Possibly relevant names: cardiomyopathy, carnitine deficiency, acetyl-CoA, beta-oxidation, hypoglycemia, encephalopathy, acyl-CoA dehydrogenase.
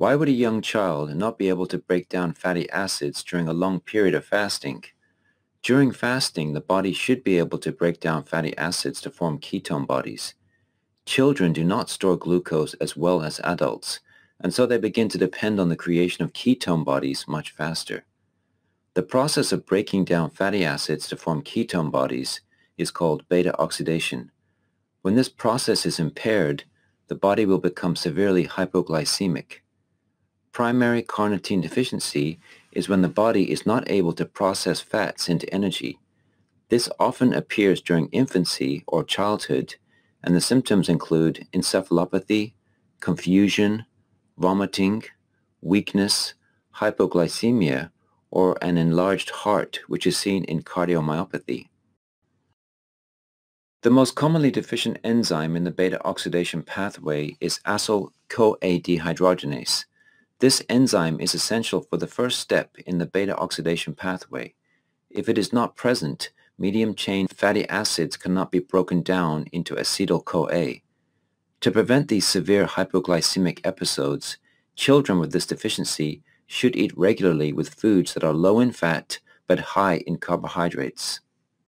Why would a young child not be able to break down fatty acids during a long period of fasting? During fasting, the body should be able to break down fatty acids to form ketone bodies. Children do not store glucose as well as adults, and so they begin to depend on the creation of ketone bodies much faster. The process of breaking down fatty acids to form ketone bodies is called beta-oxidation. When this process is impaired, the body will become severely hypoglycemic. Primary carnitine deficiency is when the body is not able to process fats into energy. This often appears during infancy or childhood, and the symptoms include encephalopathy, confusion, vomiting, weakness, hypoglycemia, or an enlarged heart, which is seen in cardiomyopathy. The most commonly deficient enzyme in the beta-oxidation pathway is acyl-CoA dehydrogenase. This enzyme is essential for the first step in the beta-oxidation pathway. If it is not present, medium-chain fatty acids cannot be broken down into acetyl-CoA. To prevent these severe hypoglycemic episodes, children with this deficiency should eat regularly with foods that are low in fat but high in carbohydrates.